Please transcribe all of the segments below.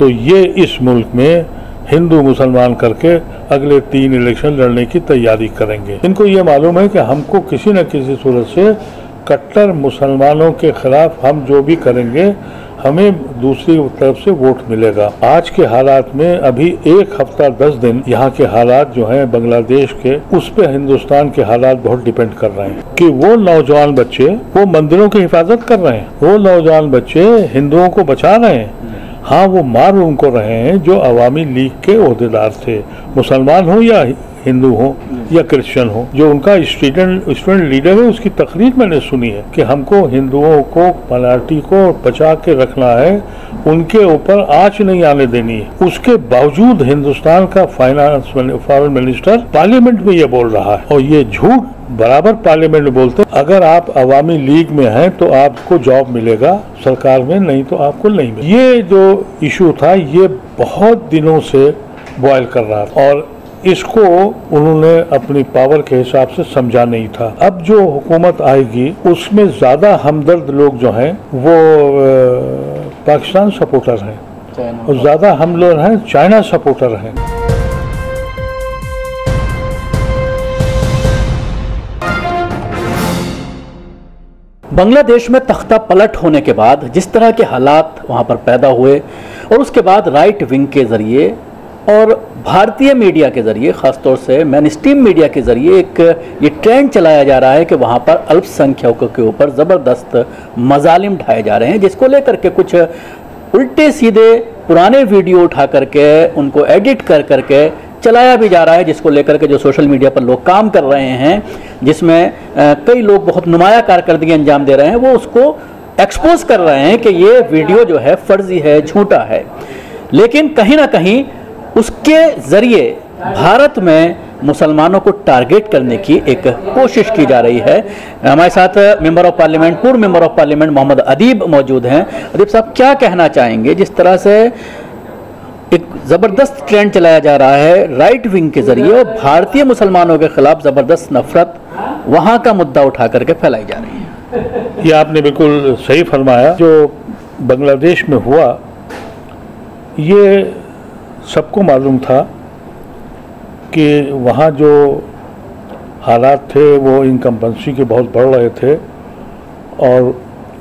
तो ये इस मुल्क में हिंदू मुसलमान करके अगले 3 इलेक्शन लड़ने की तैयारी करेंगे। इनको ये मालूम है कि हमको किसी न किसी सूरत से कट्टर मुसलमानों के खिलाफ हम जो भी करेंगे हमें दूसरी तरफ से वोट मिलेगा। आज के हालात में अभी 1 हफ्ता 10 दिन यहाँ के हालात जो हैं बांग्लादेश के, उस पे हिंदुस्तान के हालात बहुत डिपेंड कर रहे हैं कि वो नौजवान बच्चे वो मंदिरों की हिफाजत कर रहे हैं, वो नौजवान बच्चे हिंदुओं को बचा रहे हैं। हाँ, वो मार उनको रहे हैं जो अवामी लीग के ओहदेदार थे, मुसलमान हो या हिंदू हो या क्रिश्चियन हो। जो उनका स्टूडेंट लीडर है उसकी तकरीर मैंने सुनी है कि हमको हिंदुओं को, मराठी को बचा के रखना है, उनके ऊपर आँच नहीं आने देनी है। उसके बावजूद हिंदुस्तान का फॉरेन मिनिस्टर पार्लियामेंट में ये बोल रहा है और ये झूठ बराबर पार्लियामेंट में बोलते हैं। अगर आप अवामी लीग में हैं तो आपको जॉब मिलेगा सरकार में, नहीं तो आपको नहीं मिलेगा। ये जो इशू था ये बहुत दिनों से बॉयल कर रहा था और इसको उन्होंने अपनी पावर के हिसाब से समझा नहीं था। अब जो हुकूमत आएगी उसमें ज़्यादा हमदर्द लोग जो हैं वो पाकिस्तान सपोर्टर हैं और ज़्यादा हम लोग हैं चाइना सपोर्टर हैं। बांग्लादेश में तख्ता पलट होने के बाद जिस तरह के हालात वहाँ पर पैदा हुए और उसके बाद राइट विंग के ज़रिए और भारतीय मीडिया के ज़रिए, ख़ासतौर से मैन स्ट्रीम मीडिया के ज़रिए एक ये ट्रेंड चलाया जा रहा है कि वहाँ पर अल्पसंख्यकों के ऊपर ज़बरदस्त मजालिम ढाए जा रहे हैं, जिसको लेकर के कुछ उल्टे सीधे पुराने वीडियो उठा करके उनको एडिट कर करके चलाया भी जा रहा है, जिसको लेकर के जो सोशल मीडिया पर लोग काम कर रहे हैं, जिसमें कई लोग बहुत नुमाया कारकर्दगी अंजाम दे रहे हैं, वो उसको एक्सपोज कर रहे हैं कि ये वीडियो जो है फर्जी है, झूठा है। लेकिन कहीं ना कहीं उसके ज़रिए भारत में मुसलमानों को टारगेट करने की एक कोशिश की जा रही है। हमारे साथ मेंबर ऑफ पार्लियामेंट, पूर्व member of parliament Mohammad Adeeb मौजूद हैं। अदीब साहब, क्या कहना चाहेंगे जिस तरह से एक ज़बरदस्त ट्रेंड चलाया जा रहा है राइट विंग के ज़रिए और भारतीय मुसलमानों के ख़िलाफ़ ज़बरदस्त नफरत वहाँ का मुद्दा उठा करके फैलाई जा रही है? ये आपने बिल्कुल सही फरमाया। जो बांग्लादेश में हुआ ये सबको मालूम था कि वहाँ जो हालात थे वो इनकम्बेंसी के बहुत बढ़ रहे थे और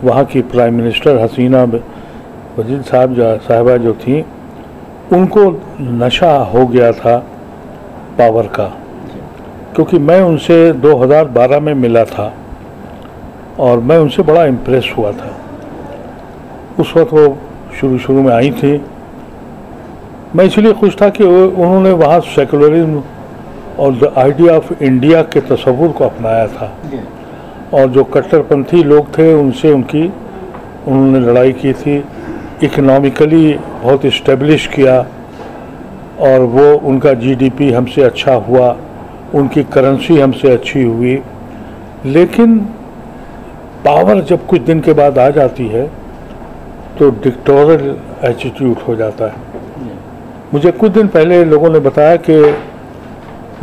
वहाँ की प्राइम मिनिस्टर हसीना वजीद साहिबा जो थी उनको नशा हो गया था पावर का, क्योंकि मैं उनसे 2012 में मिला था और मैं उनसे बड़ा इम्प्रेस हुआ था। उस वक्त वो शुरू में आई थी, मैं इसलिए खुश था कि उन्होंने वहाँ सेकुलरिज्म और द आइडिया ऑफ इंडिया के तस्वुर को अपनाया था और जो कट्टरपंथी लोग थे उनसे उन्होंने लड़ाई की थी, इकनॉमिकली बहुत इस्टेब्लिश किया और वो उनका जीडीपी हमसे अच्छा हुआ, उनकी करेंसी हमसे अच्छी हुई। लेकिन पावर जब कुछ दिन के बाद आ जाती है तो डिक्टोरियल एटीट्यूड हो जाता है। मुझे कुछ दिन पहले लोगों ने बताया कि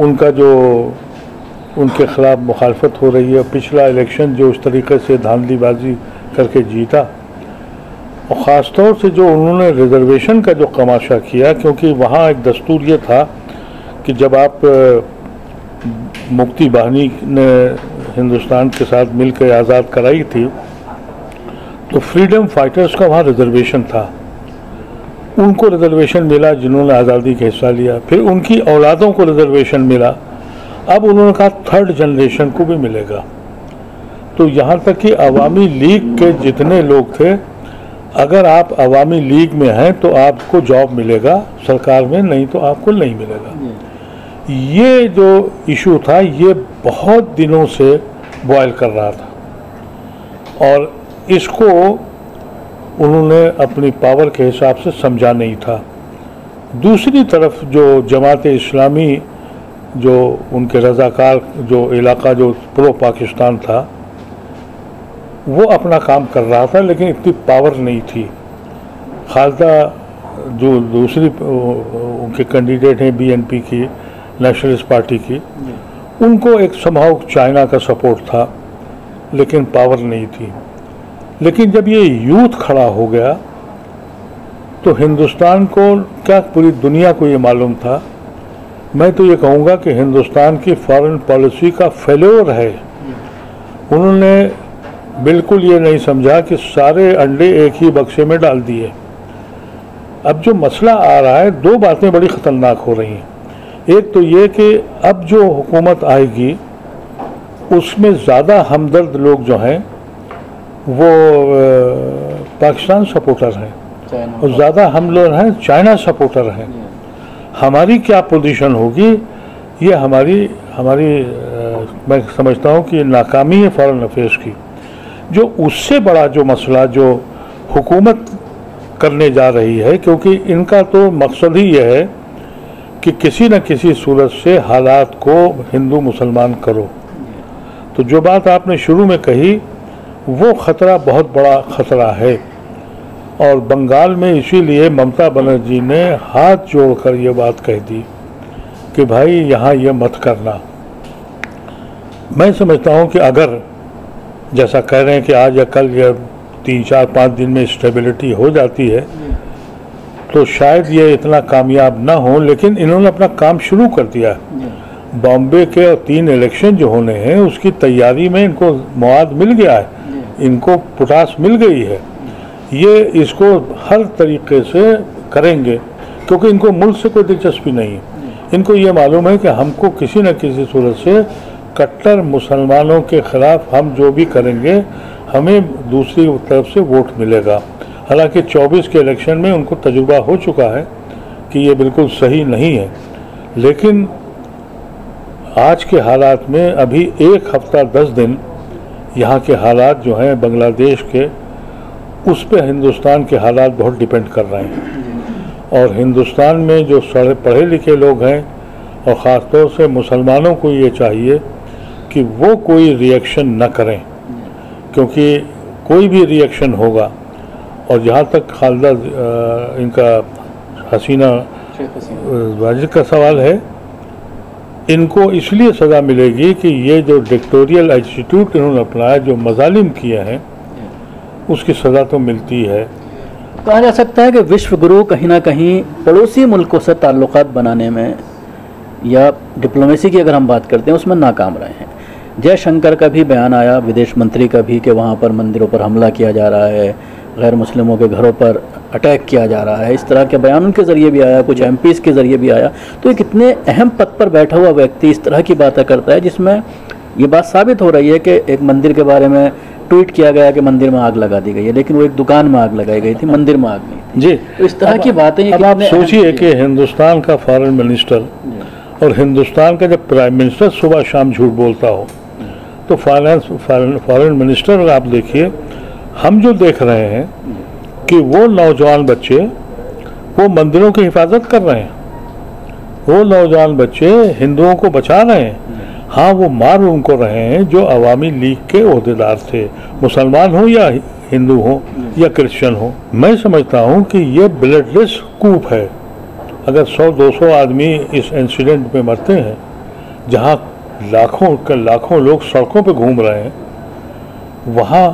उनके ख़िलाफ़ मुखालफत हो रही है। पिछला इलेक्शन जो उस तरीके से धांधलीबाजी करके जीता और ख़ास तौर से जो उन्होंने रिजर्वेशन का जो कमाशा किया, क्योंकि वहाँ एक दस्तूर ये था कि जब आप मुक्ति बाहिनी ने हिंदुस्तान के साथ मिलकर आज़ाद कराई थी तो फ्रीडम फाइटर्स का वहाँ रिजर्वेशन था, उनको रिजर्वेशन मिला जिन्होंने आज़ादी का हिस्सा लिया, फिर उनकी औलादों को रिजर्वेशन मिला, अब उन्होंने कहा 3rd जनरेशन को भी मिलेगा। तो यहाँ तक कि अवामी लीग के जितने लोग थे, अगर आप अवामी लीग में हैं तो आपको जॉब मिलेगा सरकार में, नहीं तो आपको नहीं मिलेगा। ये जो इशू था ये बहुत दिनों से बॉयल कर रहा था और इसको उन्होंने अपनी पावर के हिसाब से समझा नहीं था। दूसरी तरफ जो जमात इस्लामी जो उनके रज़ाकार जो इलाका जो प्रो पाकिस्तान था वो अपना काम कर रहा था, लेकिन इतनी पावर नहीं थी। खालदा जो दूसरी उनके कैंडिडेट हैं बीएनपी की, नेशनलिस्ट पार्टी की, उनको एक समहाउ चाइना का सपोर्ट था लेकिन पावर नहीं थी। लेकिन जब ये यूथ खड़ा हो गया तो हिंदुस्तान को क्या पूरी दुनिया को ये मालूम था। मैं तो ये कहूँगा कि हिंदुस्तान की फॉरेन पॉलिसी का फेल्योर है। उन्होंने बिल्कुल ये नहीं समझा कि सारे अंडे एक ही बक्से में डाल दिए। अब जो मसला आ रहा है, दो बातें बड़ी ख़तरनाक हो रही हैं। एक तो ये कि अब जो हुकूमत आएगी उसमें ज़्यादा हमदर्द लोग जो हैं वो पाकिस्तान सपोर्टर हैं और ज़्यादा हम लोग हैं चाइना सपोर्टर हैं। हमारी क्या पोजीशन होगी, ये हमारी मैं समझता हूँ कि नाकामी है फॉरेन अफेयर्स की। जो उससे बड़ा जो मसला जो हुकूमत करने जा रही है, क्योंकि इनका तो मकसद ही यह है कि किसी न किसी सूरत से हालात को हिंदू मुसलमान करो। तो जो बात आपने शुरू में कही वो ख़तरा बहुत बड़ा ख़तरा है। और बंगाल में इसीलिए ममता बनर्जी ने हाथ जोड़कर ये बात कह दी कि भाई यहाँ ये मत करना। मैं समझता हूँ कि अगर जैसा कह रहे हैं कि आज या कल या 3-4-5 दिन में स्टेबिलिटी हो जाती है तो शायद ये इतना कामयाब ना हो, लेकिन इन्होंने अपना काम शुरू कर दिया। बॉम्बे के और 3 इलेक्शन जो होने हैं उसकी तैयारी में इनको मवाद मिल गया है, इनको पोटाश मिल गई है। ये इसको हर तरीके से करेंगे क्योंकि इनको मुल्क से कोई दिलचस्पी नहीं है। इनको ये मालूम है कि हमको किसी न किसी सूरत से कट्टर मुसलमानों के ख़िलाफ़ हम जो भी करेंगे हमें दूसरी तरफ से वोट मिलेगा। हालांकि 24 के इलेक्शन में उनको तजुर्बा हो चुका है कि ये बिल्कुल सही नहीं है, लेकिन आज के हालात में अभी 1 हफ्ता 10 दिन यहाँ के हालात जो हैं बांग्लादेश के, उस पर हिंदुस्तान के हालात बहुत डिपेंड कर रहे हैं। और हिंदुस्तान में जो पढ़े लिखे लोग हैं और ख़ास तौर से मुसलमानों को ये चाहिए कि वो कोई रिएक्शन न करें, क्योंकि कोई भी रिएक्शन होगा और जहाँ तक खालदा इनका हसीना वाजिद का सवाल है, इनको इसलिए सज़ा मिलेगी कि ये जो डिक्टोरियल एटीट्यूड इन्होंने अपनाया, जो मजालिम किए हैं, उसकी सज़ा तो मिलती है। कहा जा सकता है कि विश्व गुरु कहीं ना कहीं पड़ोसी मुल्कों से ताल्लुकात बनाने में या डिप्लोमेसी की अगर हम बात करते हैं उसमें नाकाम रहे हैं। जयशंकर का भी बयान आया, विदेश मंत्री का भी, कि वहाँ पर मंदिरों पर हमला किया जा रहा है, गैर मुस्लिमों के घरों पर अटैक किया जा रहा है। इस तरह के बयान उनके ज़रिए भी आया, कुछ MPs के ज़रिए भी आया। तो एक इतने अहम पद पर बैठा हुआ व्यक्ति इस तरह की बातें करता है, जिसमें ये बात साबित हो रही है कि एक मंदिर के बारे में ट्वीट किया गया कि मंदिर में आग लगा दी गई है, लेकिन वो एक दुकान में आग लगाई गई थी, मंदिर में आग नहीं थी। जी, तो इस तरह की बातें। अब आप सोचिए कि हिंदुस्तान का फॉरेन मिनिस्टर और हिंदुस्तान का जब प्राइम मिनिस्टर सुबह शाम झूठ बोलता हो तो फॉरेन मिनिस्टर, आप देखिए हम जो देख रहे हैं कि वो नौजवान बच्चे वो मंदिरों की हिफाजत कर रहे हैं, वो नौजवान बच्चे हिंदुओं को बचा रहे हैं। हाँ, वो मार उनको रहे हैं जो अवामी लीग के अहदेदार थे, मुसलमान हो या हिंदू हो या क्रिश्चियन हो। मैं समझता हूँ कि ये ब्लडलेस कूप है। अगर 100-200 आदमी इस इंसिडेंट में मरते हैं, जहाँ लाखों लोग सड़कों पे घूम रहे हैं, वहाँ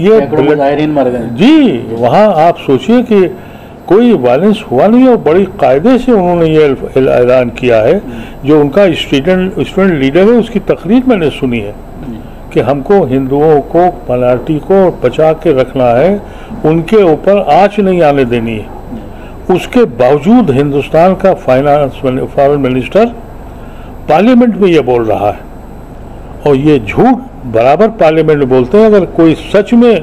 ये मर गए। जी, वहाँ आप सोचिए कि कोई वायलेंस हुआ नहीं और बड़ी कायदे से उन्होंने ये ऐलान किया है। जो उनका स्टूडेंट लीडर है उसकी तकरीर मैंने सुनी है कि हमको हिंदुओं को, मराठी को बचा के रखना है, उनके ऊपर आँच नहीं आने देनी है। उसके बावजूद हिंदुस्तान का फॉरेन मिनिस्टर पार्लियामेंट में ये बोल रहा है, और ये झूठ बराबर पार्लियामेंट में बोलते हैं। अगर कोई सच में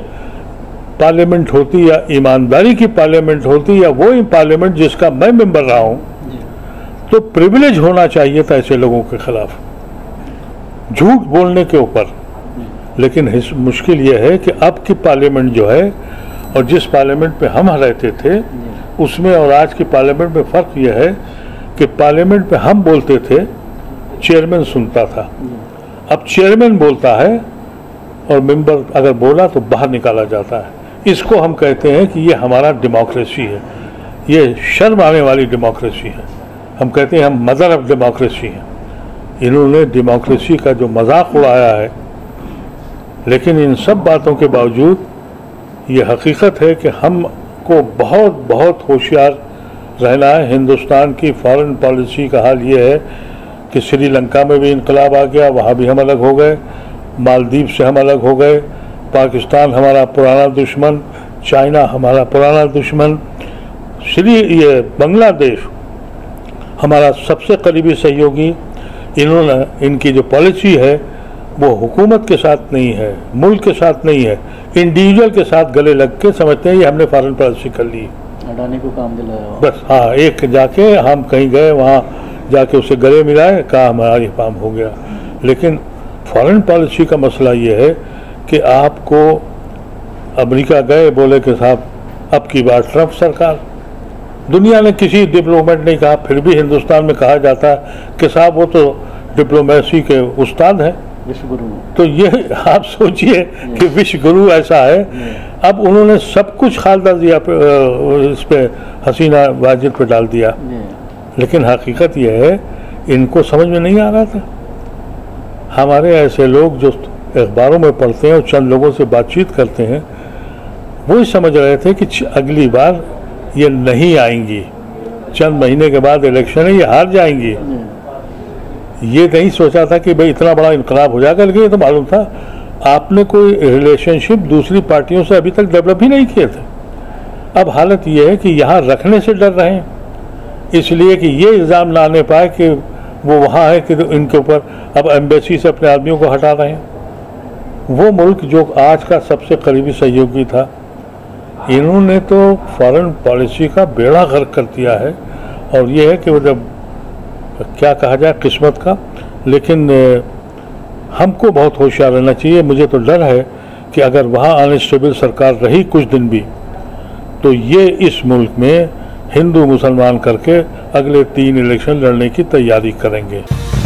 पार्लियामेंट होती या ईमानदारी की पार्लियामेंट होती या वो पार्लियामेंट जिसका मैं मेंबर रहा हूँ, तो प्रिविलेज होना चाहिए था ऐसे लोगों के खिलाफ झूठ बोलने के ऊपर। लेकिन मुश्किल ये है कि अब की पार्लियामेंट जो है और जिस पार्लियामेंट में हम रहते थे उसमें और आज की पार्लियामेंट में फ़र्क यह है कि पार्लियामेंट में हम बोलते थे, चेयरमैन सुनता था। अब चेयरमैन बोलता है और मेंबर अगर बोला तो बाहर निकाला जाता है। इसको हम कहते हैं कि ये हमारा डेमोक्रेसी है। ये शर्म आने वाली डेमोक्रेसी है। हम कहते हैं हम मदर ऑफ डेमोक्रेसी हैं। इन्होंने डेमोक्रेसी का जो मजाक उड़ाया है, लेकिन इन सब बातों के बावजूद ये हकीकत है कि हम को बहुत बहुत होशियार रहना है। हिंदुस्तान की फॉरेन पॉलिसी का हाल ये है कि श्रीलंका में भी इनकलाब आ गया, वहाँ भी हम अलग हो गए, मालदीव से हम अलग हो गए, पाकिस्तान हमारा पुराना दुश्मन, चाइना हमारा पुराना दुश्मन, बांग्लादेश हमारा सबसे करीबी सहयोगी। इन्होंने इनकी जो पॉलिसी है वो हुकूमत के साथ नहीं है, मुल्क के साथ नहीं है, इंडिविजुअल के साथ गले लग के समझते हैं ये हमने फॉरेन पॉलिसी कर ली, अडानी को काम दिलाया बस। हाँ, एक जाके हम कहीं गए, वहाँ जाके उसे गले मिलाए, कहा हमारा ये काम हो गया। लेकिन फॉरेन पॉलिसी का मसला ये है कि आपको अमेरिका गए, बोले कि साहब अब की बार ट्रम्प सरकार, दुनिया ने किसी डिप्लोमेट नहीं कहा, फिर भी हिंदुस्तान में कहा जाता है कि साहब वो तो डिप्लोमेसी के उस्ताद हैं, विश्व गुरु। तो ये आप सोचिए कि विश्व गुरु ऐसा है। अब उन्होंने सब कुछ खालदा दिया इस पर, हसीना वाजिद पे डाल दिया, लेकिन हकीकत यह है इनको समझ में नहीं आ रहा था। हमारे ऐसे लोग जो अखबारों में पढ़ते हैं और चंद लोगों से बातचीत करते हैं, वो समझ रहे थे कि अगली बार ये नहीं आएंगी, चंद महीने के बाद इलेक्शन है, ये हार जाएंगी। ये नहीं सोचा था कि भाई इतना बड़ा इनकलाब हो जाएगा, लेकिन ये तो मालूम था। आपने कोई रिलेशनशिप दूसरी पार्टियों से अभी तक डेवलप ही नहीं किए थे। अब हालत ये है कि यहाँ रखने से डर रहे हैं, इसलिए कि ये इल्ज़ाम ना आने पाए कि वो वहाँ है कि इनके ऊपर। अब एम्बेसी से अपने आदमियों को हटा रहे हैं। वो मुल्क जो आज का सबसे करीबी सहयोगी था, इन्होंने तो फॉरेन पॉलिसी का बेड़ा गर्क कर दिया है। और ये है कि मतलब क्या कहा जाए, किस्मत का। लेकिन हमको बहुत होशियार रहना चाहिए। मुझे तो डर है कि अगर वहाँ अनस्टेबल सरकार रही कुछ दिन भी, तो ये इस मुल्क में हिंदू मुसलमान करके अगले 3 इलेक्शन लड़ने की तैयारी करेंगे।